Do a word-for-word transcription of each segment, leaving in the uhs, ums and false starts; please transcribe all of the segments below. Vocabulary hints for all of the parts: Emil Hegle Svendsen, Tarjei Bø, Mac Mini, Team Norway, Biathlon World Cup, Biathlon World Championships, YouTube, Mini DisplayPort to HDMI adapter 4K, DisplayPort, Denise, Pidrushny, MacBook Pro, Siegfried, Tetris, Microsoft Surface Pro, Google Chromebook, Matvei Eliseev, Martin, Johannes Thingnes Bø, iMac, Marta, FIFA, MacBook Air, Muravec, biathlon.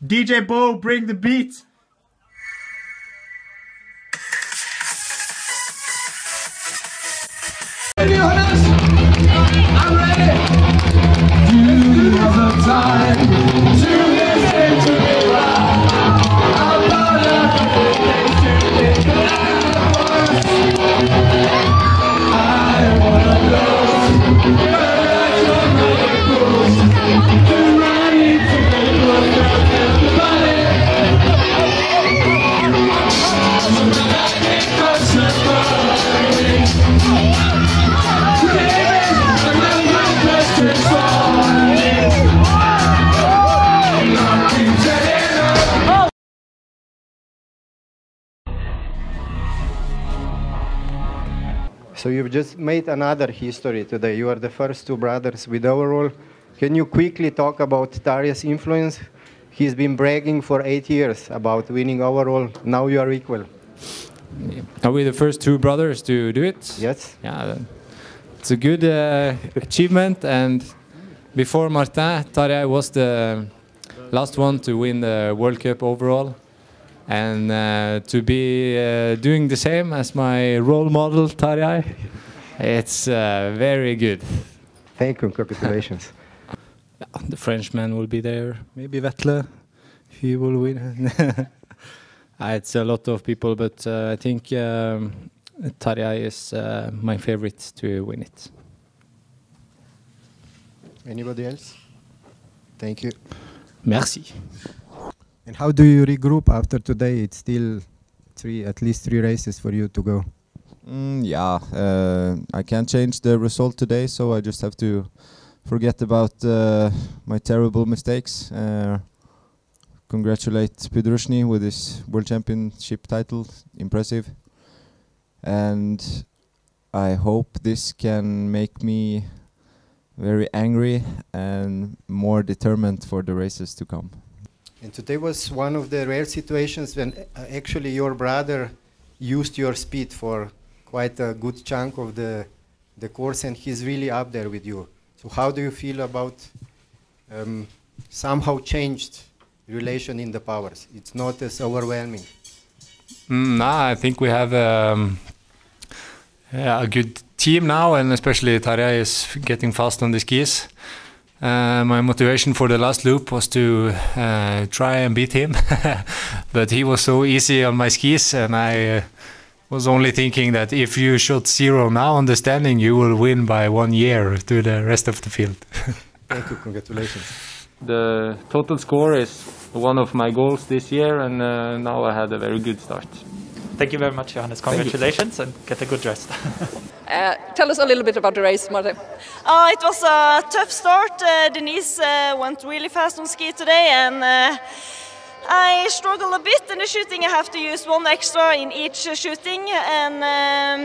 D J Bo, bring the beat. Ready, Johannes? I'm ready. You have the time to listen to me right. I'm not happy to I wanna go. I'm ready to make So you've just made another history today. You are the first two brothers with overall. Can you quickly talk about Tarjei's influence? He's been bragging for eight years about winning overall. Now you are equal. Are we the first two brothers to do it? Yes. Yeah, it's a good uh, achievement. And before Marta, Tarjei was the last one to win the World Cup overall. And uh, to be uh, doing the same as my role model, Tarjei, it's uh, very good. Thank you, congratulations. The Frenchman will be there. Maybe Vetle, he will win. It's a lot of people, but uh, I think um, Tarjei is uh, my favorite to win it. Anybody else? Thank you. Merci. And how do you regroup after today? It's still three, at least three races for you to go. Mm, yeah, uh, I can't change the result today, so I just have to forget about uh, my terrible mistakes. Uh, congratulate Pidrushny with his World Championship title, impressive. And I hope this can make me very angry and more determined for the races to come. And today was one of the rare situations when uh, actually your brother used your speed for quite a good chunk of the, the course, and he's really up there with you. So how do you feel about um, somehow changed relation in the powers? It's not as overwhelming. Mm, nah, I think we have um, yeah, a good team now, and especially Tarjei is getting fast on the skis. Uh, my motivation for the last loop was to uh, try and beat him, but he was so easy on my skis, and I uh, was only thinking that if you shot zero now on the standing, you will win by one year to the rest of the field. Thank you, congratulations. The total score is one of my goals this year, and uh, now I had a very good start. Thank you very much, Johannes. Congratulations, and get a good rest. Uh, tell us a little bit about the race, Martin. Uh, it was a tough start. Uh, Denise uh, went really fast on ski today, and uh, I struggled a bit in the shooting. I have to use one extra in each uh, shooting, and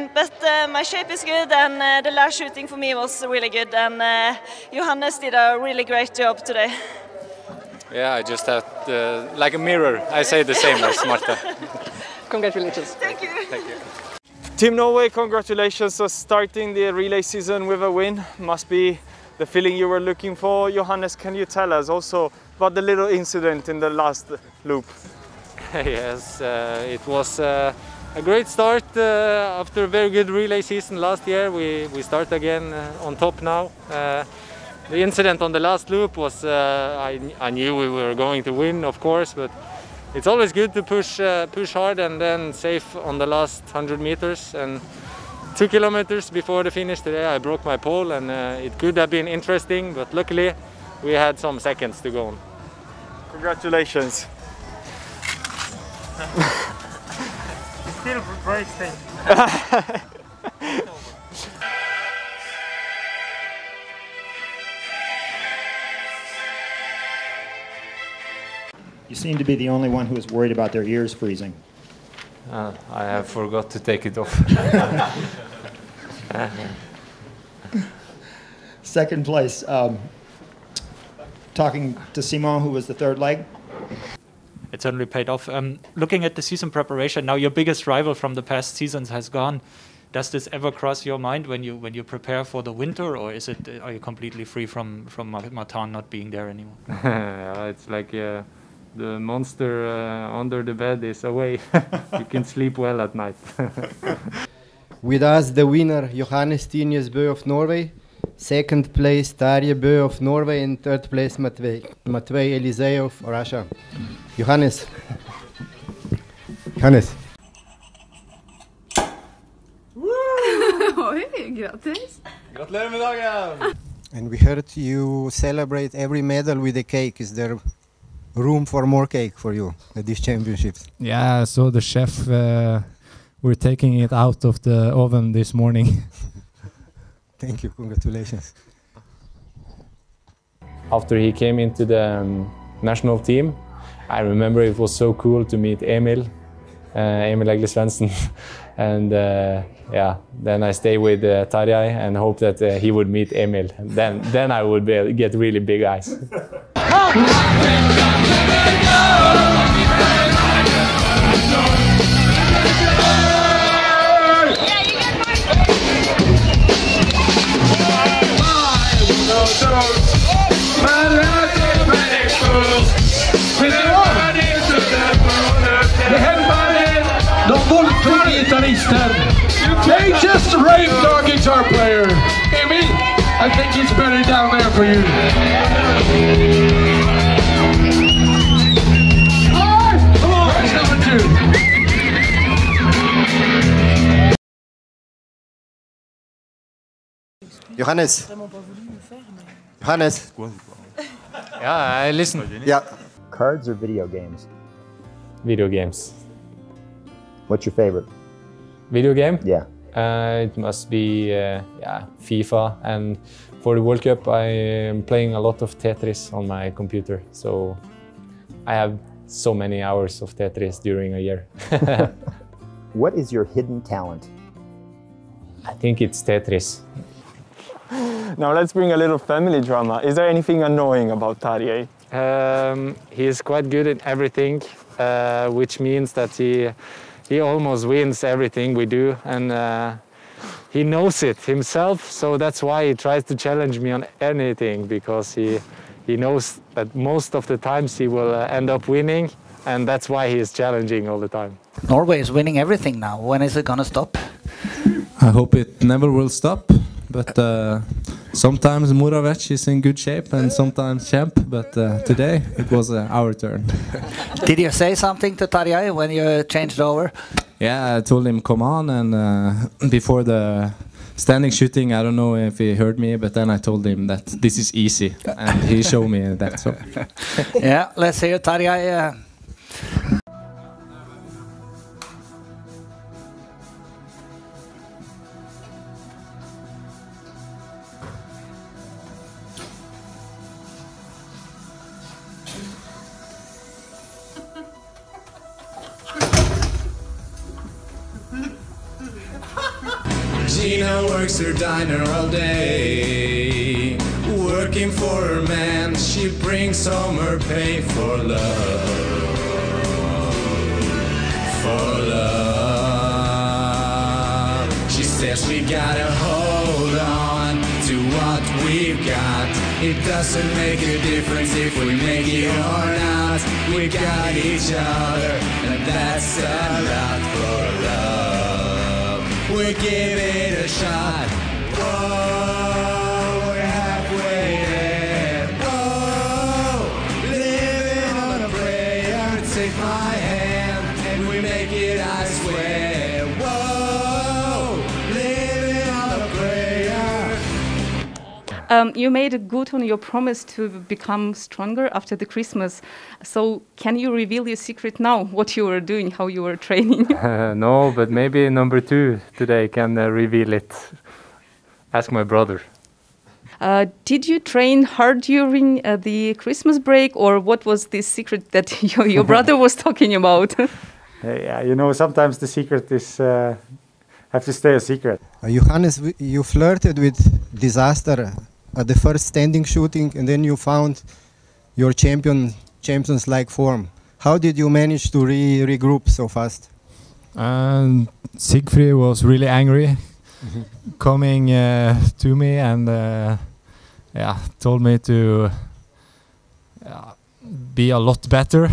um, but uh, my shape is good, and uh, the last shooting for me was really good, and uh, Johannes did a really great job today. Yeah, I just had uh, like a mirror. I say the same as Marta. Congratulations. Thank you. Thank you. Team Norway, congratulations for starting the relay season with a win. Must be the feeling you were looking for. Johannes, can you tell us also about the little incident in the last loop? Yes, uh, it was uh, a great start uh, after a very good relay season last year. We, we start again uh, on top now. Uh, the incident on the last loop was, uh, I, I knew we were going to win, of course, but it's always good to push uh, push hard and then safe on the last one hundred meters. And two kilometers before the finish today, I broke my pole, and uh, it could have been interesting, but luckily we had some seconds to go on. Congratulations. Still racing. You seem to be the only one who is worried about their ears freezing. Uh, I have forgot to take it off. Second place. Um, talking to Simon, who was the third leg. It certainly paid off. Um, looking at the season preparation, now your biggest rival from the past seasons has gone. Does this ever cross your mind when you when you prepare for the winter, or is it are you completely free from from Martin not being there anymore? Yeah, it's like. Uh, the monster uh, under the bed is away. You can sleep well at night. With us, the winner Johannes Thingnes Bø of Norway, second place Tarjei Bø of Norway, and third place Matvei, Matvei Eliseev of Russia. Johannes. Johannes. And we heard you celebrate every medal with a cake. Is there room for more cake for you at these championships? Yeah, so the chef, uh, we're taking it out of the oven this morning. Thank you, congratulations. After he came into the um, national team, I remember it was so cool to meet Emil, uh, Emil Hegle Svendsen. And uh, yeah, then I stay with uh, Tarjei and hope that uh, he would meet Emil. Then, then I would be, get really big eyes. They just raped our guitar player. Emil, I think he's better down there for you. Come on, that's number two. Johannes. Johannes. Yeah, I listen. Yeah. Cards or video games? Video games. What's your favorite? Video game? Yeah. Uh, it must be uh, yeah, FIFA, and for the World Cup I am playing a lot of Tetris on my computer, so I have so many hours of Tetris during a year. What is your hidden talent? I think it's Tetris. Now let's bring a little family drama. Is there anything annoying about Tarjei? Um, he is quite good at everything, uh, which means that he He almost wins everything we do, and uh, he knows it himself, so that's why he tries to challenge me on anything, because he, he knows that most of the times he will uh, end up winning, and that's why he is challenging all the time. Norway is winning everything now. When is it gonna stop? I hope it never will stop, but uh, sometimes Muravec is in good shape and sometimes Champ, but uh, today it was uh, our turn. Did you say something to Tarjei when you changed over? Yeah, I told him come on, and uh, before the standing shooting, I don't know if he heard me, but then I told him that this is easy, and he showed me that. So. Yeah, let's hear Tarjei. Uh... Gina works her diner all day, working for her man. She brings home her pay for love, for love. She says we gotta hold on to what we've got. It doesn't make a difference if we make it or not. We got each other, and that's a lot for love. We give it a shot. Oh, we're halfway there. Oh, living on a prayer. Take my hand and we make it, I swear. Whoa, living on a prayer. Um, you made it good on your promise to become stronger after the Christmas. So can you reveal your secret now, what you were doing, how you were training? Uh, no, but maybe number two today can uh, reveal it. Ask my brother. Uh, did you train hard during uh, the Christmas break, or what was this secret that your, your brother was talking about? uh, yeah, you know, sometimes the secret is, uh, have to stay a secret. Uh, Johannes, you flirted with disaster at the first standing shooting, and then you found your champion Champions-like form. How did you manage to re regroup so fast? Um, Siegfried was really angry, mm-hmm. coming uh, to me and uh, yeah, told me to uh, be a lot better.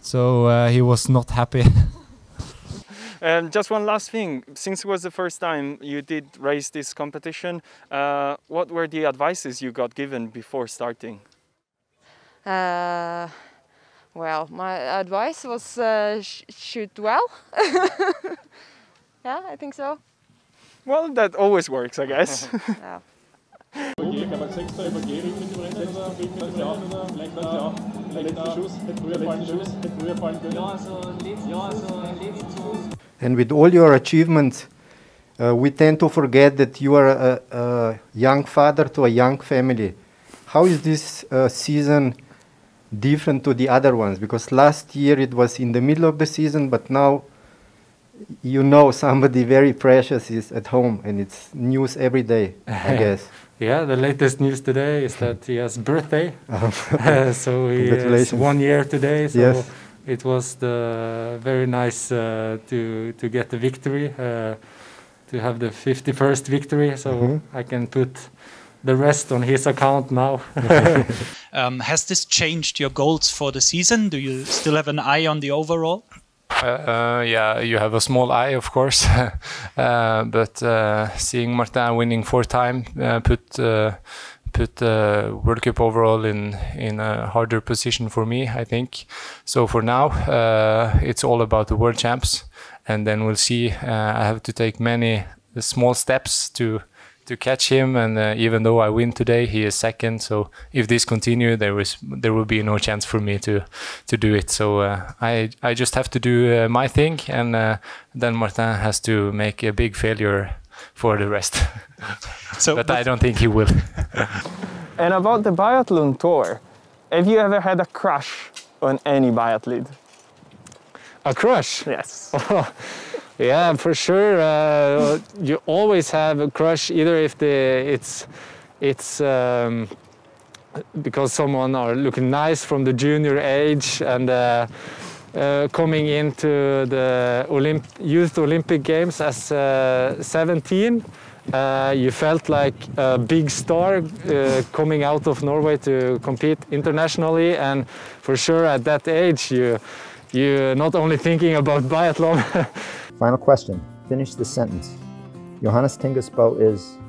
So uh, he was not happy. And just one last thing, since it was the first time you did race this competition, uh, what were the advices you got given before starting? Uh, well, my advice was uh, sh shoot well. Yeah, I think so. Well, that always works, I guess. Yeah. And with all your achievements, uh, we tend to forget that you are a, a young father to a young family. How is this uh, season different to the other ones? Because last year it was in the middle of the season, but now you know somebody very precious is at home, and it's news every day, I guess. Yeah, the latest news today is that he has birthday. uh, so he has one year today. So yes. It was the very nice uh, to to get the victory, uh, to have the fifty-first victory. So mm-hmm. I can put the rest on his account now. um, has this changed your goals for the season? Do you still have an eye on the overall? Uh, uh, yeah, you have a small eye, of course, uh, but uh, seeing Marta winning four times uh, put uh, put the uh, World Cup overall in in a harder position for me, I think. So for now, uh, it's all about the World Champs, and then we'll see. Uh, I have to take many small steps to to catch him, and uh, even though I win today, he is second. So if this continue, there is there will be no chance for me to to do it. So uh, I I just have to do uh, my thing, and uh, then Martin has to make a big failure for the rest. So but I don't think he will. And about the biathlon tour, have you ever had a crush on any biathlete? A crush? Yes. Yeah, for sure. Uh, you always have a crush, either if the it's it's um, because someone are looking nice from the junior age and uh, uh, coming into the Olymp youth Olympic Games as uh, seventeen. Uh, you felt like a big star uh, coming out of Norway to compete internationally, and for sure at that age you you're not only thinking about biathlon. Final question. Finish the sentence. Johannes Thingnes Bø is